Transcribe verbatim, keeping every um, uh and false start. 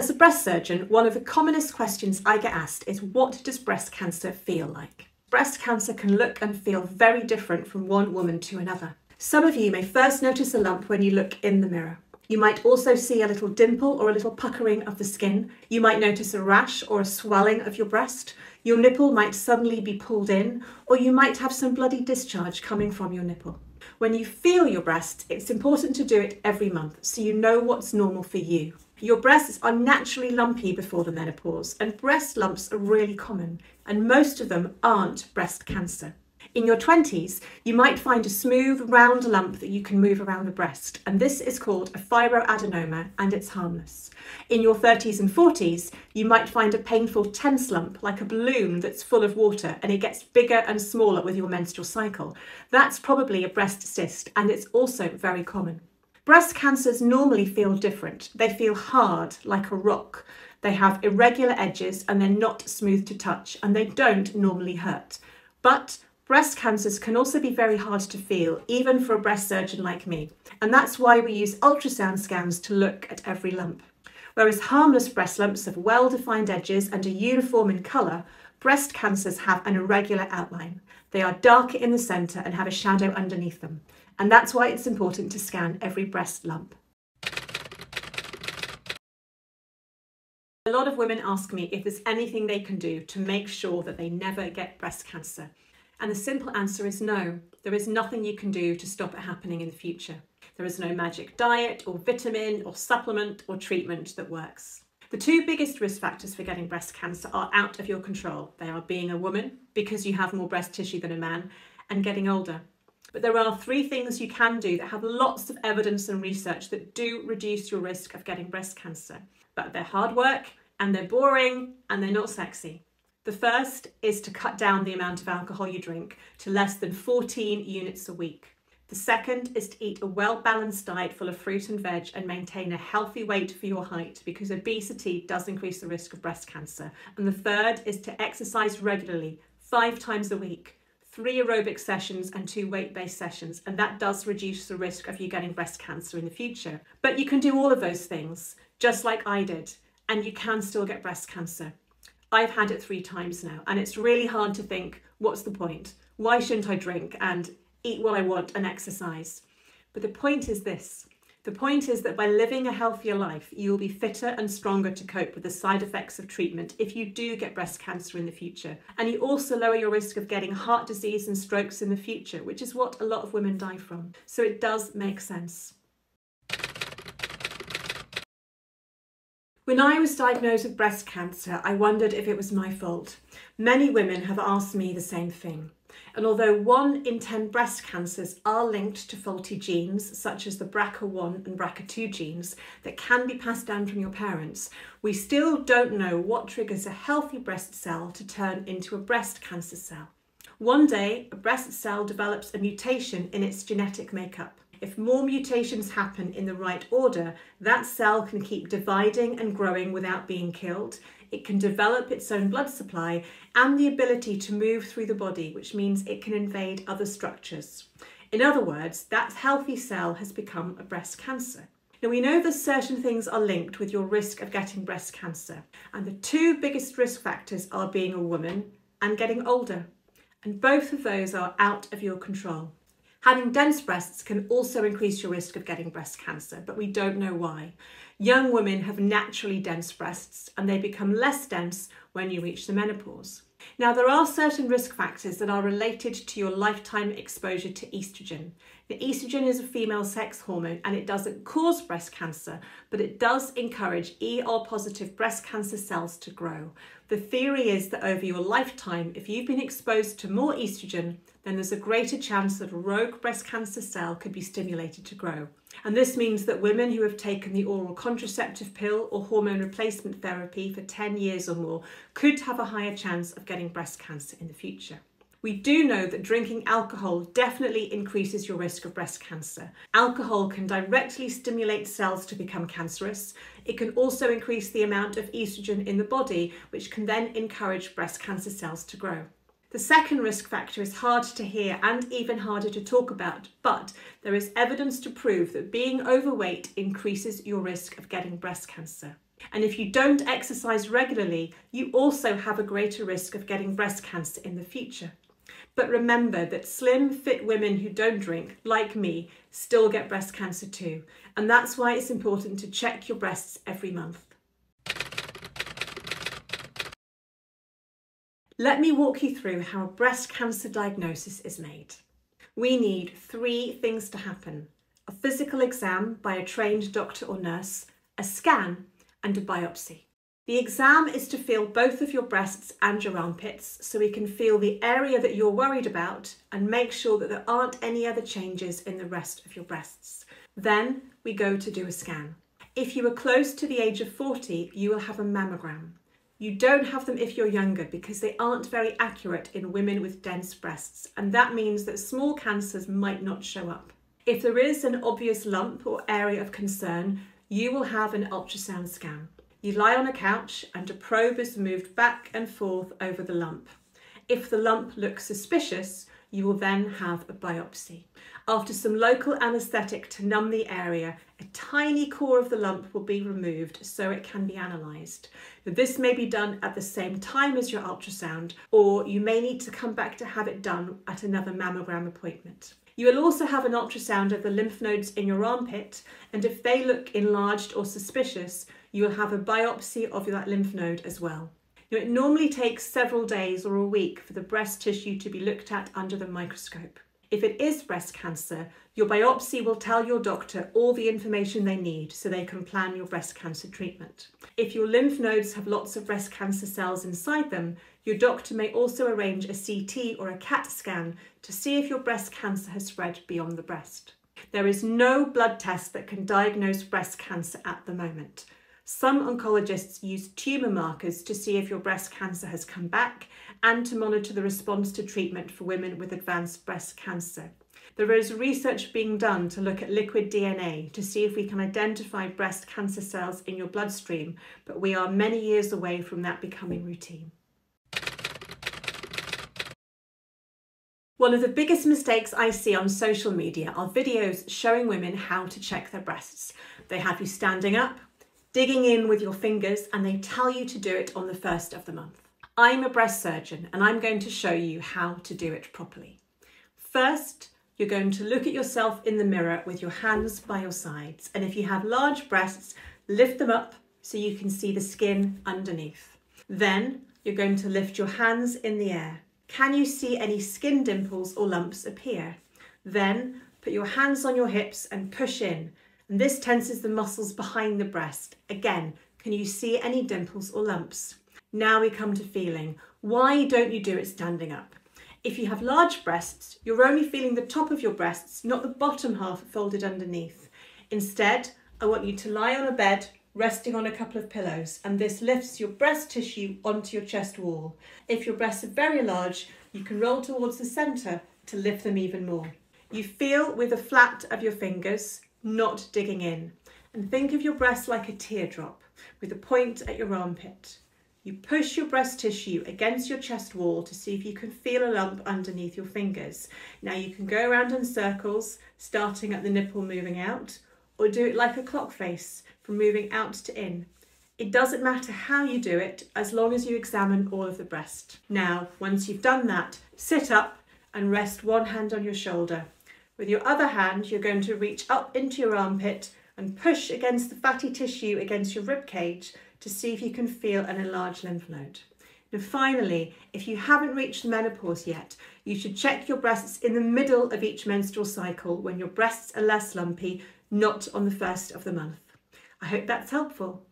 As a breast surgeon, one of the commonest questions I get asked is, what does breast cancer feel like? Breast cancer can look and feel very different from one woman to another. Some of you may first notice a lump when you look in the mirror. You might also see a little dimple or a little puckering of the skin. You might notice a rash or a swelling of your breast. Your nipple might suddenly be pulled in, or you might have some bloody discharge coming from your nipple. When you feel your breast, it's important to do it every month so you know what's normal for you. Your breasts are naturally lumpy before the menopause, and breast lumps are really common, and most of them aren't breast cancer. In your twenties, you might find a smooth, round lump that you can move around the breast, and this is called a fibroadenoma, and it's harmless. In your thirties and forties, you might find a painful, tense lump, like a balloon that's full of water, and it gets bigger and smaller with your menstrual cycle. That's probably a breast cyst, and it's also very common. Breast cancers normally feel different. They feel hard, like a rock. They have irregular edges and they're not smooth to touch, and they don't normally hurt. But breast cancers can also be very hard to feel, even for a breast surgeon like me. And that's why we use ultrasound scans to look at every lump. Whereas harmless breast lumps have well-defined edges and are uniform in colour, breast cancers have an irregular outline. They are darker in the centre and have a shadow underneath them. And that's why it's important to scan every breast lump. A lot of women ask me if there's anything they can do to make sure that they never get breast cancer. And the simple answer is no. There is nothing you can do to stop it happening in the future. There is no magic diet or vitamin or supplement or treatment that works. The two biggest risk factors for getting breast cancer are out of your control. They are being a woman, because you have more breast tissue than a man, and getting older. But there are three things you can do that have lots of evidence and research that do reduce your risk of getting breast cancer. But they're hard work, and they're boring, and they're not sexy. The first is to cut down the amount of alcohol you drink to less than fourteen units a week. The second is to eat a well-balanced diet full of fruit and veg and maintain a healthy weight for your height, because obesity does increase the risk of breast cancer. And the third is to exercise regularly, five times a week. Three aerobic sessions and two weight-based sessions, and that does reduce the risk of you getting breast cancer in the future. But you can do all of those things, just like I did, and you can still get breast cancer. I've had it three times now, and it's really hard to think, what's the point? Why shouldn't I drink and eat what I want and exercise? But the point is this. The point is that by living a healthier life, you'll be fitter and stronger to cope with the side effects of treatment if you do get breast cancer in the future. And you also lower your risk of getting heart disease and strokes in the future, which is what a lot of women die from. So it does make sense. When I was diagnosed with breast cancer, I wondered if it was my fault. Many women have asked me the same thing. And although one in ten breast cancers are linked to faulty genes, such as the B R C A one and B R C A two genes, that can be passed down from your parents, we still don't know what triggers a healthy breast cell to turn into a breast cancer cell. One day, a breast cell develops a mutation in its genetic makeup. If more mutations happen in the right order, that cell can keep dividing and growing without being killed. It can develop its own blood supply and the ability to move through the body, which means it can invade other structures. In other words, that healthy cell has become a breast cancer. Now, we know that certain things are linked with your risk of getting breast cancer, and the two biggest risk factors are being a woman and getting older, and both of those are out of your control. Having dense breasts can also increase your risk of getting breast cancer, but we don't know why. Young women have naturally dense breasts, and they become less dense when you reach the menopause. Now, there are certain risk factors that are related to your lifetime exposure to estrogen. The estrogen is a female sex hormone, and it doesn't cause breast cancer, but it does encourage E R positive breast cancer cells to grow. The theory is that over your lifetime, if you've been exposed to more estrogen, then there's a greater chance that a rogue breast cancer cell could be stimulated to grow. And this means that women who have taken the oral contraceptive pill or hormone replacement therapy for ten years or more could have a higher chance of getting breast cancer in the future. We do know that drinking alcohol definitely increases your risk of breast cancer. Alcohol can directly stimulate cells to become cancerous. It can also increase the amount of estrogen in the body, which can then encourage breast cancer cells to grow. The second risk factor is hard to hear and even harder to talk about, but there is evidence to prove that being overweight increases your risk of getting breast cancer. And if you don't exercise regularly, you also have a greater risk of getting breast cancer in the future. But remember that slim, fit women who don't drink, like me, still get breast cancer too. And that's why it's important to check your breasts every month. Let me walk you through how a breast cancer diagnosis is made. We need three things to happen: a physical exam by a trained doctor or nurse, a scan, and a biopsy. The exam is to feel both of your breasts and your armpits, so we can feel the area that you're worried about and make sure that there aren't any other changes in the rest of your breasts. Then we go to do a scan. If you are close to the age of forty, you will have a mammogram. You don't have them if you're younger because they aren't very accurate in women with dense breasts, and that means that small cancers might not show up. If there is an obvious lump or area of concern, you will have an ultrasound scan. You lie on a couch and a probe is moved back and forth over the lump. If the lump looks suspicious, you will then have a biopsy. After some local anaesthetic to numb the area, a tiny core of the lump will be removed so it can be analysed. This may be done at the same time as your ultrasound, or you may need to come back to have it done at another mammogram appointment. You will also have an ultrasound of the lymph nodes in your armpit, and if they look enlarged or suspicious, you will have a biopsy of that lymph node as well. Now, it normally takes several days or a week for the breast tissue to be looked at under the microscope. If it is breast cancer, your biopsy will tell your doctor all the information they need so they can plan your breast cancer treatment. If your lymph nodes have lots of breast cancer cells inside them, your doctor may also arrange a C T or a CAT scan to see if your breast cancer has spread beyond the breast. There is no blood test that can diagnose breast cancer at the moment. Some oncologists use tumour markers to see if your breast cancer has come back and to monitor the response to treatment for women with advanced breast cancer. There is research being done to look at liquid D N A to see if we can identify breast cancer cells in your bloodstream, but we are many years away from that becoming routine. One of the biggest mistakes I see on social media are videos showing women how to check their breasts. They have you standing up, digging in with your fingers, and they tell you to do it on the first of the month. I'm a breast surgeon and I'm going to show you how to do it properly. First, you're going to look at yourself in the mirror with your hands by your sides, and if you have large breasts, lift them up so you can see the skin underneath. Then you're going to lift your hands in the air. Can you see any skin dimples or lumps appear? Then put your hands on your hips and push in. And this tenses the muscles behind the breast. Again, can you see any dimples or lumps? Now we come to feeling. Why don't you do it standing up? If you have large breasts, you're only feeling the top of your breasts, not the bottom half folded underneath. Instead, I want you to lie on a bed, resting on a couple of pillows, and this lifts your breast tissue onto your chest wall. If your breasts are very large, you can roll towards the centre to lift them even more. You feel with the flat of your fingers, not digging in, and think of your breast like a teardrop with a point at your armpit. You push your breast tissue against your chest wall to see if you can feel a lump underneath your fingers. Now you can go around in circles, starting at the nipple moving out, or do it like a clock face from moving out to in. It doesn't matter how you do it as long as you examine all of the breast. Now, once you've done that, sit up and rest one hand on your shoulder. With your other hand, you're going to reach up into your armpit and push against the fatty tissue against your rib cage to see if you can feel an enlarged lymph node. Now finally, if you haven't reached menopause yet, you should check your breasts in the middle of each menstrual cycle when your breasts are less lumpy, not on the first of the month. I hope that's helpful.